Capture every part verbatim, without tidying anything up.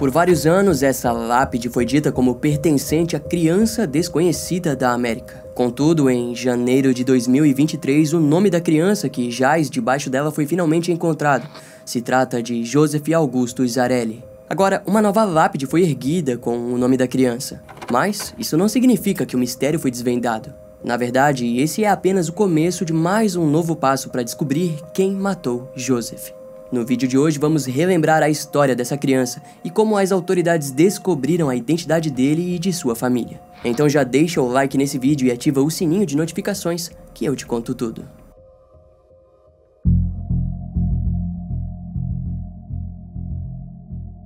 Por vários anos, essa lápide foi dita como pertencente à criança desconhecida da América. Contudo, em janeiro de dois mil e vinte e três, o nome da criança que jaz debaixo dela foi finalmente encontrado. Se trata de Joseph Augusto Zarelli. Agora, uma nova lápide foi erguida com o nome da criança. Mas isso não significa que o mistério foi desvendado. Na verdade, esse é apenas o começo de mais um novo passo para descobrir quem matou Joseph. No vídeo de hoje, vamos relembrar a história dessa criança e como as autoridades descobriram a identidade dele e de sua família. Então já deixa o like nesse vídeo e ativa o sininho de notificações, que eu te conto tudo.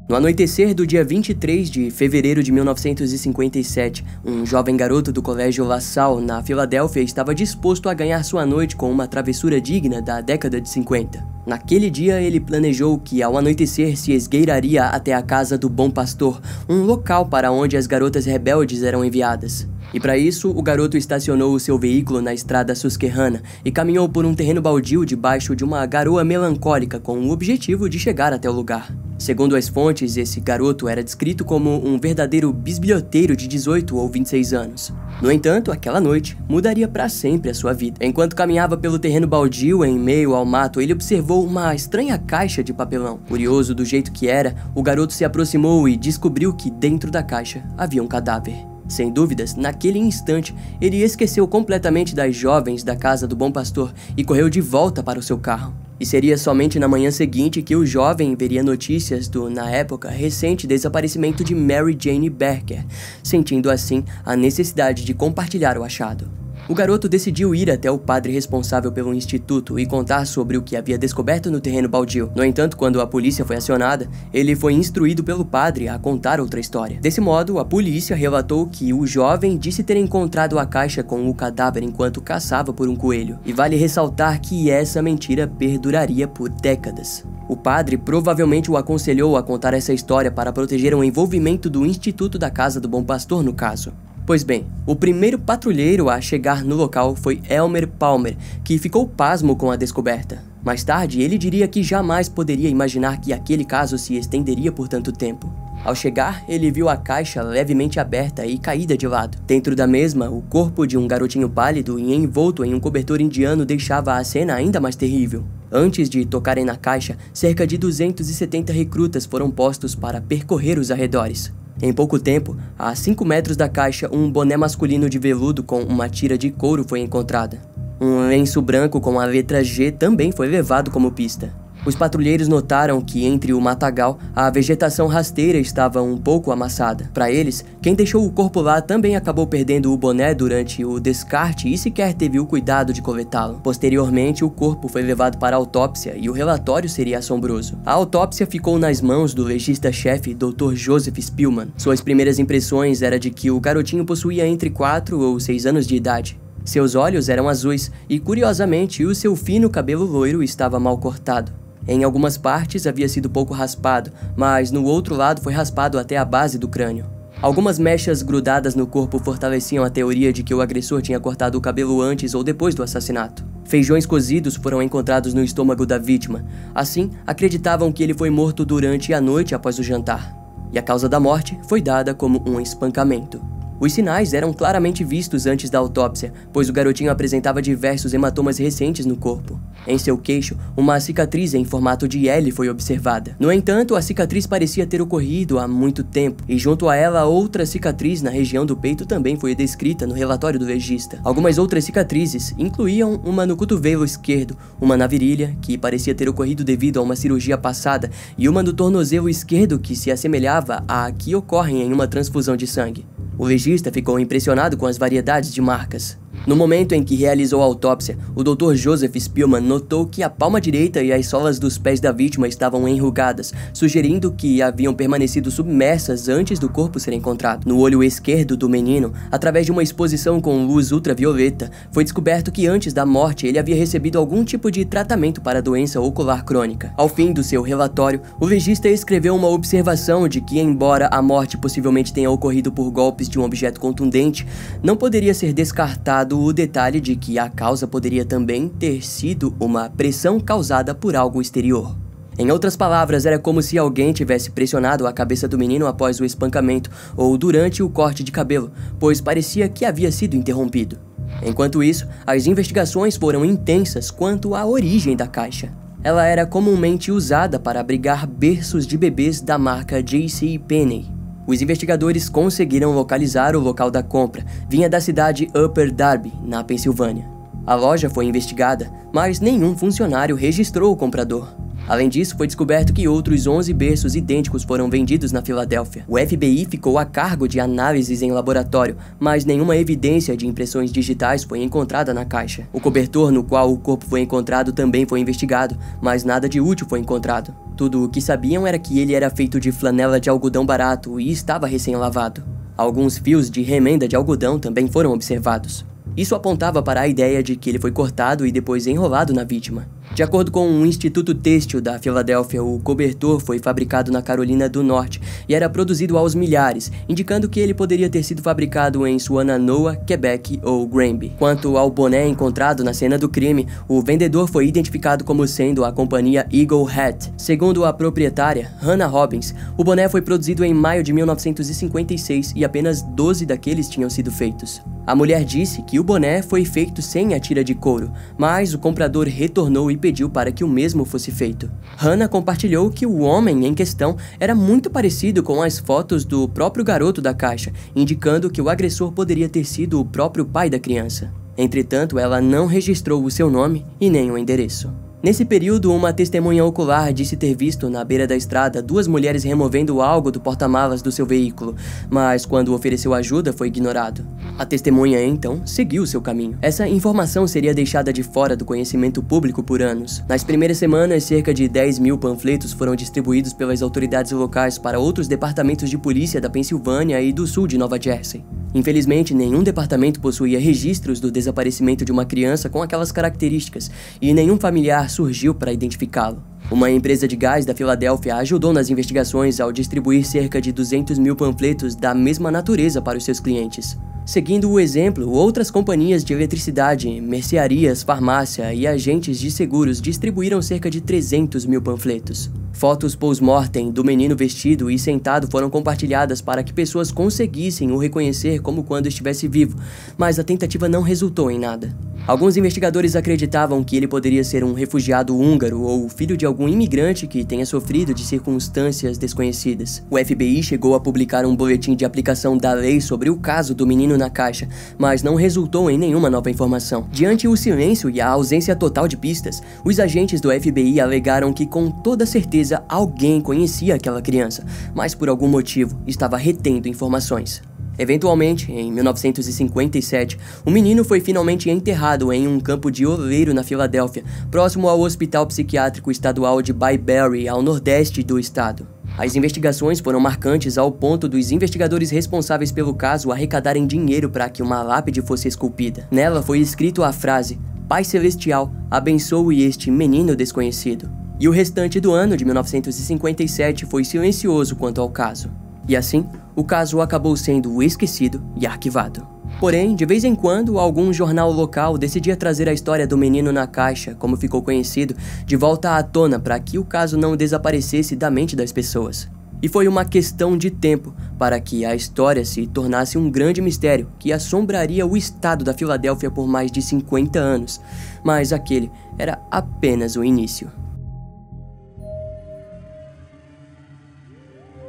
No anoitecer do dia vinte e três de fevereiro de mil novecentos e cinquenta e sete, um jovem garoto do colégio La Salle, na Filadélfia, estava disposto a ganhar sua noite com uma travessura digna da década de cinquenta. Naquele dia, ele planejou que, ao anoitecer, se esgueiraria até a casa do Bom Pastor, um local para onde as garotas rebeldes eram enviadas. E para isso, o garoto estacionou o seu veículo na estrada Susquehanna e caminhou por um terreno baldio debaixo de uma garoa melancólica com o objetivo de chegar até o lugar. Segundo as fontes, esse garoto era descrito como um verdadeiro bisbilhoteiro de dezoito ou vinte e seis anos. No entanto, aquela noite mudaria para sempre a sua vida. Enquanto caminhava pelo terreno baldio em meio ao mato, ele observou uma estranha caixa de papelão. Curioso do jeito que era, o garoto se aproximou e descobriu que dentro da caixa havia um cadáver. Sem dúvidas, naquele instante, ele esqueceu completamente das jovens da casa do Bom Pastor e correu de volta para o seu carro. E seria somente na manhã seguinte que o jovem veria notícias do, na época, recente desaparecimento de Mary Jane Becker, sentindo assim a necessidade de compartilhar o achado. O garoto decidiu ir até o padre responsável pelo instituto e contar sobre o que havia descoberto no terreno baldio. No entanto, quando a polícia foi acionada, ele foi instruído pelo padre a contar outra história. Desse modo, a polícia relatou que o jovem disse ter encontrado a caixa com o cadáver enquanto caçava por um coelho. E vale ressaltar que essa mentira perduraria por décadas. O padre provavelmente o aconselhou a contar essa história para proteger o envolvimento do instituto da Casa do Bom Pastor no caso. Pois bem, o primeiro patrulheiro a chegar no local foi Elmer Palmer, que ficou pasmo com a descoberta. Mais tarde, ele diria que jamais poderia imaginar que aquele caso se estenderia por tanto tempo. Ao chegar, ele viu a caixa levemente aberta e caída de lado. Dentro da mesma, o corpo de um garotinho pálido e envolto em um cobertor indiano deixava a cena ainda mais terrível. Antes de tocarem na caixa, cerca de duzentos e setenta recrutas foram postos para percorrer os arredores. Em pouco tempo, a cinco metros da caixa, um boné masculino de veludo com uma tira de couro foi encontrada. Um lenço branco com a letra G também foi levado como pista. Os patrulheiros notaram que, entre o matagal, a vegetação rasteira estava um pouco amassada. Para eles, quem deixou o corpo lá também acabou perdendo o boné durante o descarte e sequer teve o cuidado de coletá-lo. Posteriormente, o corpo foi levado para a autópsia e o relatório seria assombroso. A autópsia ficou nas mãos do legista-chefe, doutor Joseph Spielmann. Suas primeiras impressões eram de que o garotinho possuía entre quatro ou seis anos de idade. Seus olhos eram azuis e, curiosamente, o seu fino cabelo loiro estava mal cortado. Em algumas partes havia sido pouco raspado, mas no outro lado foi raspado até a base do crânio. Algumas mechas grudadas no corpo fortaleciam a teoria de que o agressor tinha cortado o cabelo antes ou depois do assassinato. Feijões cozidos foram encontrados no estômago da vítima. Assim, acreditavam que ele foi morto durante a noite após o jantar. E a causa da morte foi dada como um espancamento. Os sinais eram claramente vistos antes da autópsia, pois o garotinho apresentava diversos hematomas recentes no corpo. Em seu queixo, uma cicatriz em formato de L foi observada. No entanto, a cicatriz parecia ter ocorrido há muito tempo, e junto a ela, outra cicatriz na região do peito também foi descrita no relatório do legista. Algumas outras cicatrizes incluíam uma no cotovelo esquerdo, uma na virilha, que parecia ter ocorrido devido a uma cirurgia passada, e uma no tornozelo esquerdo que se assemelhava à que ocorrem em uma transfusão de sangue. O legista ficou impressionado com as variedades de marcas. No momento em que realizou a autópsia, o doutor Joseph Spielmann notou que a palma direita e as solas dos pés da vítima estavam enrugadas, sugerindo que haviam permanecido submersas antes do corpo ser encontrado. No olho esquerdo do menino, através de uma exposição com luz ultravioleta, foi descoberto que antes da morte ele havia recebido algum tipo de tratamento para doença ocular crônica. Ao fim do seu relatório, o legista escreveu uma observação de que, embora a morte possivelmente tenha ocorrido por golpes de um objeto contundente, não poderia ser descartado o detalhe de que a causa poderia também ter sido uma pressão causada por algo exterior. Em outras palavras, era como se alguém tivesse pressionado a cabeça do menino após o espancamento ou durante o corte de cabelo, pois parecia que havia sido interrompido. Enquanto isso, as investigações foram intensas quanto à origem da caixa. Ela era comumente usada para abrigar berços de bebês da marca J C Penney. Os investigadores conseguiram localizar o local da compra. Vinha da cidade Upper Darby, na Pensilvânia. A loja foi investigada, mas nenhum funcionário registrou o comprador. Além disso, foi descoberto que outros onze berços idênticos foram vendidos na Filadélfia. O F B I ficou a cargo de análises em laboratório, mas nenhuma evidência de impressões digitais foi encontrada na caixa. O cobertor no qual o corpo foi encontrado também foi investigado, mas nada de útil foi encontrado. Tudo o que sabiam era que ele era feito de flanela de algodão barato e estava recém-lavado. Alguns fios de remenda de algodão também foram observados. Isso apontava para a ideia de que ele foi cortado e depois enrolado na vítima. De acordo com o Instituto Têxtil da Filadélfia, o cobertor foi fabricado na Carolina do Norte e era produzido aos milhares, indicando que ele poderia ter sido fabricado em Swannanoa, Quebec ou Granby. Quanto ao boné encontrado na cena do crime, o vendedor foi identificado como sendo a companhia Eagle Hat. Segundo a proprietária, Hannah Robbins, o boné foi produzido em maio de mil novecentos e cinquenta e seis e apenas doze daqueles tinham sido feitos. A mulher disse que o boné foi feito sem a tira de couro, mas o comprador retornou e pediu para que o mesmo fosse feito. Hannah compartilhou que o homem em questão era muito parecido com as fotos do próprio garoto da caixa, indicando que o agressor poderia ter sido o próprio pai da criança. Entretanto, ela não registrou o seu nome e nem o endereço. Nesse período, uma testemunha ocular disse ter visto, na beira da estrada, duas mulheres removendo algo do porta-malas do seu veículo, mas quando ofereceu ajuda, foi ignorado. A testemunha, então, seguiu seu caminho. Essa informação seria deixada de fora do conhecimento público por anos. Nas primeiras semanas, cerca de dez mil panfletos foram distribuídos pelas autoridades locais para outros departamentos de polícia da Pensilvânia e do sul de Nova Jersey. Infelizmente, nenhum departamento possuía registros do desaparecimento de uma criança com aquelas características, e nenhum familiar surgiu para identificá-lo. Uma empresa de gás da Filadélfia ajudou nas investigações ao distribuir cerca de duzentos mil panfletos da mesma natureza para os seus clientes. Seguindo o exemplo, outras companhias de eletricidade, mercearias, farmácia e agentes de seguros distribuíram cerca de trezentos mil panfletos. Fotos pós-mortem do menino vestido e sentado foram compartilhadas para que pessoas conseguissem o reconhecer como quando estivesse vivo, mas a tentativa não resultou em nada. Alguns investigadores acreditavam que ele poderia ser um refugiado húngaro ou filho de algum imigrante que tenha sofrido de circunstâncias desconhecidas. O F B I chegou a publicar um boletim de aplicação da lei sobre o caso do menino na caixa, mas não resultou em nenhuma nova informação. Diante o silêncio e a ausência total de pistas, os agentes do F B I alegaram que com toda certeza alguém conhecia aquela criança, mas por algum motivo estava retendo informações. Eventualmente, em mil novecentos e cinquenta e sete, o menino foi finalmente enterrado em um campo de oleiro na Filadélfia, próximo ao Hospital Psiquiátrico Estadual de Byberry, ao nordeste do estado. As investigações foram marcantes ao ponto dos investigadores responsáveis pelo caso arrecadarem dinheiro para que uma lápide fosse esculpida. Nela foi escrito a frase: "Pai Celestial, abençoe este menino desconhecido." E o restante do ano de mil novecentos e cinquenta e sete foi silencioso quanto ao caso. E assim, o caso acabou sendo esquecido e arquivado. Porém, de vez em quando, algum jornal local decidia trazer a história do menino na caixa, como ficou conhecido, de volta à tona para que o caso não desaparecesse da mente das pessoas. E foi uma questão de tempo para que a história se tornasse um grande mistério que assombraria o estado da Filadélfia por mais de cinquenta anos. Mas aquele era apenas o início.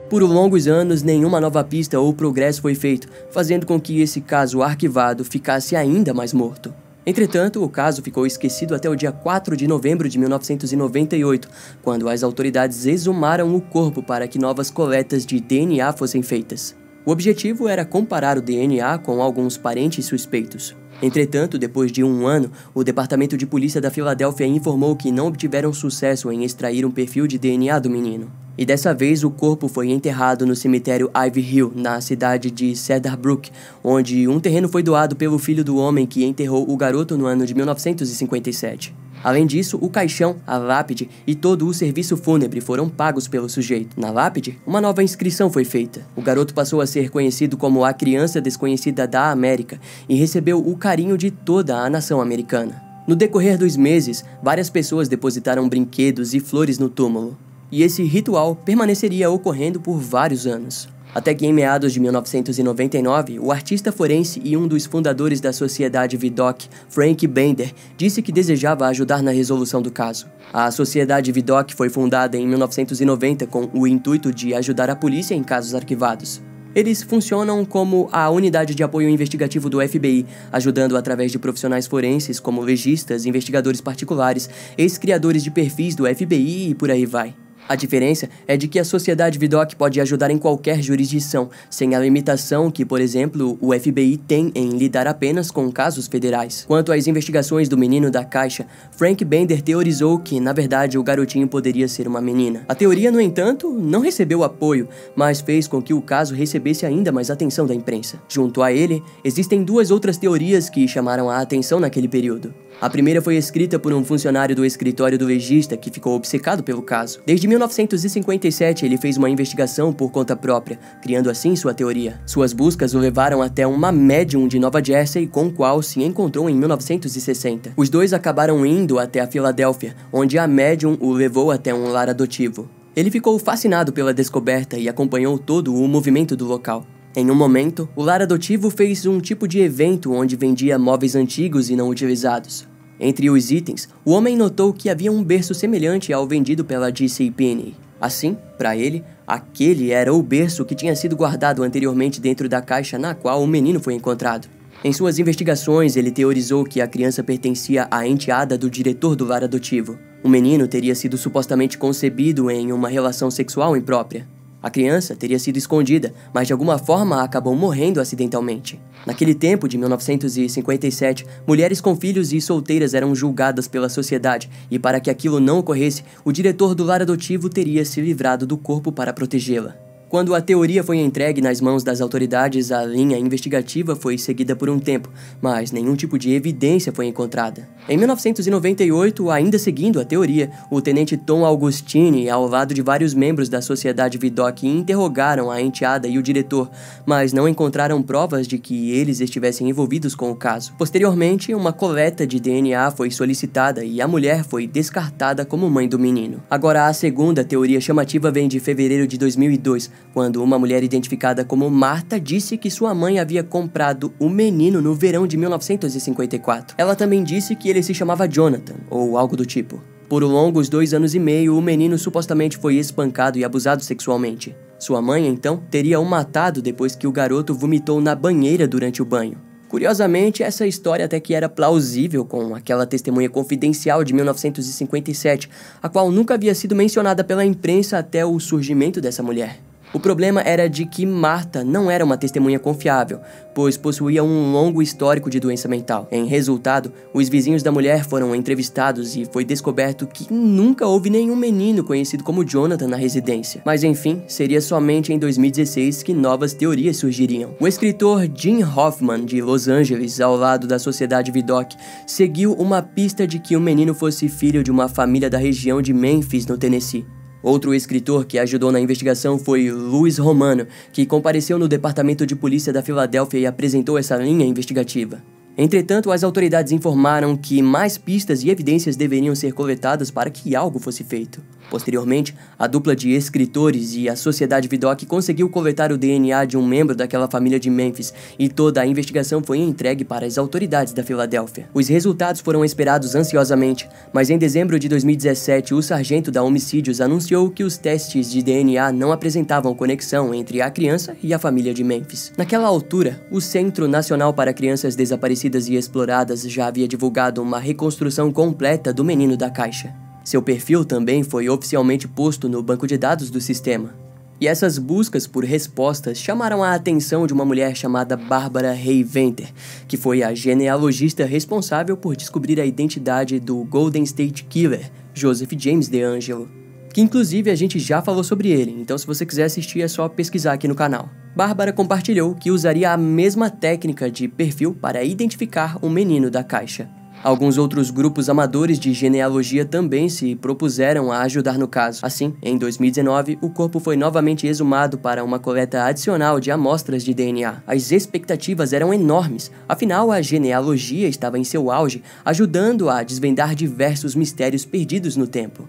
Por longos anos, nenhuma nova pista ou progresso foi feito, fazendo com que esse caso arquivado ficasse ainda mais morto. Entretanto, o caso ficou esquecido até o dia quatro de novembro de mil novecentos e noventa e oito, quando as autoridades exumaram o corpo para que novas coletas de D N A fossem feitas. O objetivo era comparar o D N A com alguns parentes suspeitos. Entretanto, depois de um ano, o Departamento de Polícia da Filadélfia informou que não obtiveram sucesso em extrair um perfil de D N A do menino. E dessa vez, o corpo foi enterrado no cemitério Ivy Hill, na cidade de Cedar Brook, onde um terreno foi doado pelo filho do homem que enterrou o garoto no ano de mil novecentos e cinquenta e sete. Além disso, o caixão, a lápide e todo o serviço fúnebre foram pagos pelo sujeito. Na lápide, uma nova inscrição foi feita. O garoto passou a ser conhecido como a criança desconhecida da América e recebeu o carinho de toda a nação americana. No decorrer dos meses, várias pessoas depositaram brinquedos e flores no túmulo, e esse ritual permaneceria ocorrendo por vários anos. Até que em meados de mil novecentos e noventa e nove, o artista forense e um dos fundadores da Sociedade Vidocq, Frank Bender, disse que desejava ajudar na resolução do caso. A Sociedade Vidocq foi fundada em mil novecentos e noventa com o intuito de ajudar a polícia em casos arquivados. Eles funcionam como a unidade de apoio investigativo do F B I, ajudando através de profissionais forenses como legistas, investigadores particulares, ex-criadores de perfis do F B I e por aí vai. A diferença é de que a Sociedade Vidocq pode ajudar em qualquer jurisdição, sem a limitação que, por exemplo, o F B I tem em lidar apenas com casos federais. Quanto às investigações do menino da caixa, Frank Bender teorizou que, na verdade, o garotinho poderia ser uma menina. A teoria, no entanto, não recebeu apoio, mas fez com que o caso recebesse ainda mais atenção da imprensa. Junto a ele, existem duas outras teorias que chamaram a atenção naquele período. A primeira foi escrita por um funcionário do escritório do legista que ficou obcecado pelo caso. Desde mil novecentos e cinquenta e sete, ele fez uma investigação por conta própria, criando assim sua teoria. Suas buscas o levaram até uma médium de Nova Jersey com o qual se encontrou em mil novecentos e sessenta. Os dois acabaram indo até a Filadélfia, onde a médium o levou até um lar adotivo. Ele ficou fascinado pela descoberta e acompanhou todo o movimento do local. Em um momento, o lar adotivo fez um tipo de evento onde vendia móveis antigos e não utilizados. Entre os itens, o homem notou que havia um berço semelhante ao vendido pela J C Penney. Assim, para ele, aquele era o berço que tinha sido guardado anteriormente dentro da caixa na qual o menino foi encontrado. Em suas investigações, ele teorizou que a criança pertencia à enteada do diretor do lar adotivo. O menino teria sido supostamente concebido em uma relação sexual imprópria. A criança teria sido escondida, mas de alguma forma acabou morrendo acidentalmente. Naquele tempo de mil novecentos e cinquenta e sete, mulheres com filhos e solteiras eram julgadas pela sociedade, e para que aquilo não ocorresse, o diretor do lar adotivo teria se livrado do corpo para protegê-la. Quando a teoria foi entregue nas mãos das autoridades, a linha investigativa foi seguida por um tempo, mas nenhum tipo de evidência foi encontrada. Em mil novecentos e noventa e oito, ainda seguindo a teoria, o tenente Tom Augustine, ao lado de vários membros da Sociedade Vidocq, interrogaram a enteada e o diretor, mas não encontraram provas de que eles estivessem envolvidos com o caso. Posteriormente, uma coleta de D N A foi solicitada e a mulher foi descartada como mãe do menino. Agora, a segunda teoria chamativa vem de fevereiro de dois mil e dois, quando uma mulher identificada como Marta disse que sua mãe havia comprado o menino no verão de mil novecentos e cinquenta e quatro. Ela também disse que ele se chamava Jonathan, ou algo do tipo. Por longos dois anos e meio, o menino supostamente foi espancado e abusado sexualmente. Sua mãe, então, teria o matado depois que o garoto vomitou na banheira durante o banho. Curiosamente, essa história até que era plausível com aquela testemunha confidencial de mil novecentos e cinquenta e sete, a qual nunca havia sido mencionada pela imprensa até o surgimento dessa mulher. O problema era de que Marta não era uma testemunha confiável, pois possuía um longo histórico de doença mental. Em resultado, os vizinhos da mulher foram entrevistados e foi descoberto que nunca houve nenhum menino conhecido como Jonathan na residência. Mas enfim, seria somente em dois mil e dezesseis que novas teorias surgiriam. O escritor Jim Hoffman, de Los Angeles, ao lado da Sociedade Vidocq, seguiu uma pista de que o menino fosse filho de uma família da região de Memphis, no Tennessee. Outro escritor que ajudou na investigação foi Luiz Romano, que compareceu no Departamento de Polícia da Filadélfia e apresentou essa linha investigativa. Entretanto, as autoridades informaram que mais pistas e evidências deveriam ser coletadas para que algo fosse feito. Posteriormente, a dupla de escritores e a Sociedade Vidocq conseguiu coletar o D N A de um membro daquela família de Memphis, e toda a investigação foi entregue para as autoridades da Filadélfia. Os resultados foram esperados ansiosamente, mas em dezembro de dois mil e dezessete, o sargento da homicídios anunciou que os testes de D N A não apresentavam conexão entre a criança e a família de Memphis. Naquela altura, o Centro Nacional para Crianças Desaparecidas e Exploradas já havia divulgado uma reconstrução completa do menino da caixa. Seu perfil também foi oficialmente posto no banco de dados do sistema. E essas buscas por respostas chamaram a atenção de uma mulher chamada Barbara Rae-Venter, que foi a genealogista responsável por descobrir a identidade do Golden State Killer, Joseph James DeAngelo, que inclusive a gente já falou sobre ele, então se você quiser assistir é só pesquisar aqui no canal. Bárbara compartilhou que usaria a mesma técnica de perfil para identificar o menino da caixa. Alguns outros grupos amadores de genealogia também se propuseram a ajudar no caso. Assim, em dois mil e dezenove, o corpo foi novamente exumado para uma coleta adicional de amostras de D N A. As expectativas eram enormes, afinal a genealogia estava em seu auge, ajudando a desvendar diversos mistérios perdidos no tempo.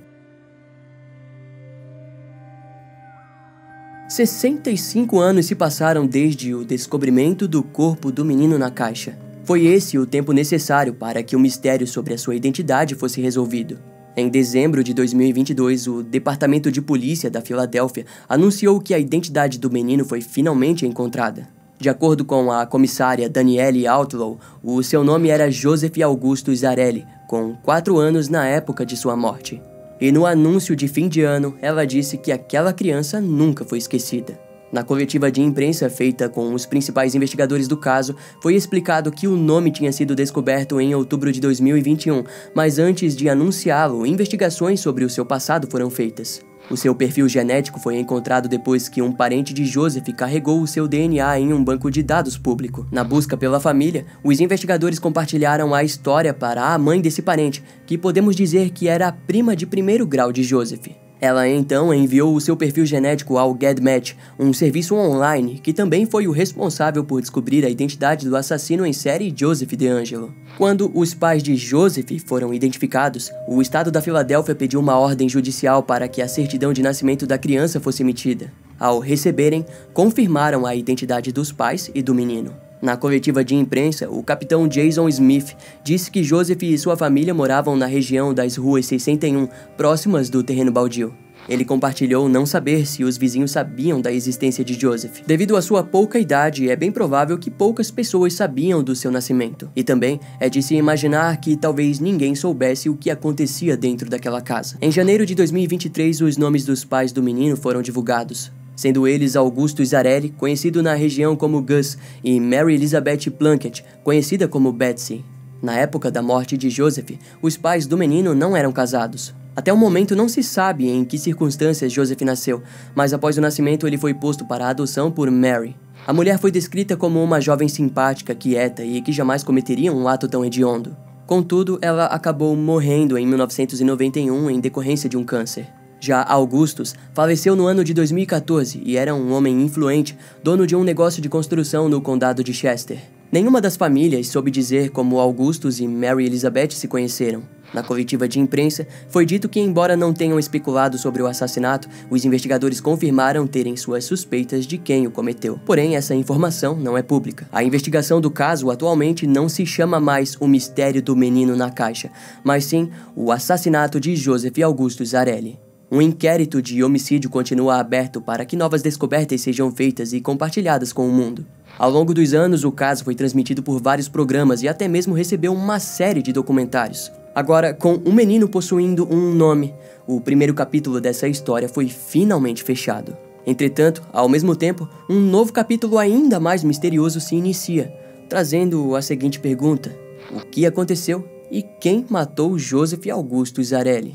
sessenta e cinco anos se passaram desde o descobrimento do corpo do menino na caixa. Foi esse o tempo necessário para que o mistério sobre a sua identidade fosse resolvido. Em dezembro de dois mil e vinte e dois, o Departamento de Polícia da Filadélfia anunciou que a identidade do menino foi finalmente encontrada. De acordo com a comissária Danielle Outlaw, o seu nome era Joseph Augusto Zarelli, com quatro anos na época de sua morte. E no anúncio de fim de ano, ela disse que aquela criança nunca foi esquecida. Na coletiva de imprensa feita com os principais investigadores do caso, foi explicado que o nome tinha sido descoberto em outubro de dois mil e vinte e um, mas antes de anunciá-lo, investigações sobre o seu passado foram feitas. O seu perfil genético foi encontrado depois que um parente de Joseph carregou o seu D N A em um banco de dados público. Na busca pela família, os investigadores compartilharam a história para a mãe desse parente, que podemos dizer que era a prima de primeiro grau de Joseph. Ela então enviou o seu perfil genético ao GEDmatch, um serviço online que também foi o responsável por descobrir a identidade do assassino em série Joseph DeAngelo. Quando os pais de Joseph foram identificados, o estado da Filadélfia pediu uma ordem judicial para que a certidão de nascimento da criança fosse emitida. Ao receberem, confirmaram a identidade dos pais e do menino. Na coletiva de imprensa, o capitão Jason Smith disse que Joseph e sua família moravam na região das ruas sessenta e um, próximas do terreno baldio. Ele compartilhou não saber se os vizinhos sabiam da existência de Joseph. Devido à sua pouca idade, é bem provável que poucas pessoas sabiam do seu nascimento. E também é de se imaginar que talvez ninguém soubesse o que acontecia dentro daquela casa. Em janeiro de dois mil e vinte e três, os nomes dos pais do menino foram divulgados, sendo eles Augusto Zarelli, conhecido na região como Gus, e Mary Elizabeth Plunkett, conhecida como Betsy. Na época da morte de Joseph, os pais do menino não eram casados. Até o momento não se sabe em que circunstâncias Joseph nasceu, mas após o nascimento ele foi posto para adoção por Mary. A mulher foi descrita como uma jovem simpática, quieta e que jamais cometeria um ato tão hediondo. Contudo, ela acabou morrendo em mil novecentos e noventa e um em decorrência de um câncer. Já Augustus faleceu no ano de dois mil e quatorze e era um homem influente, dono de um negócio de construção no condado de Chester. Nenhuma das famílias soube dizer como Augustus e Mary Elizabeth se conheceram. Na coletiva de imprensa, foi dito que, embora não tenham especulado sobre o assassinato, os investigadores confirmaram terem suas suspeitas de quem o cometeu. Porém, essa informação não é pública. A investigação do caso atualmente não se chama mais o mistério do menino na caixa, mas sim o assassinato de Joseph Augusto Zarelli. Um inquérito de homicídio continua aberto para que novas descobertas sejam feitas e compartilhadas com o mundo. Ao longo dos anos, o caso foi transmitido por vários programas e até mesmo recebeu uma série de documentários. Agora, com um menino possuindo um nome, o primeiro capítulo dessa história foi finalmente fechado. Entretanto, ao mesmo tempo, um novo capítulo ainda mais misterioso se inicia, trazendo a seguinte pergunta: o que aconteceu e quem matou Joseph Augusto Zarelli?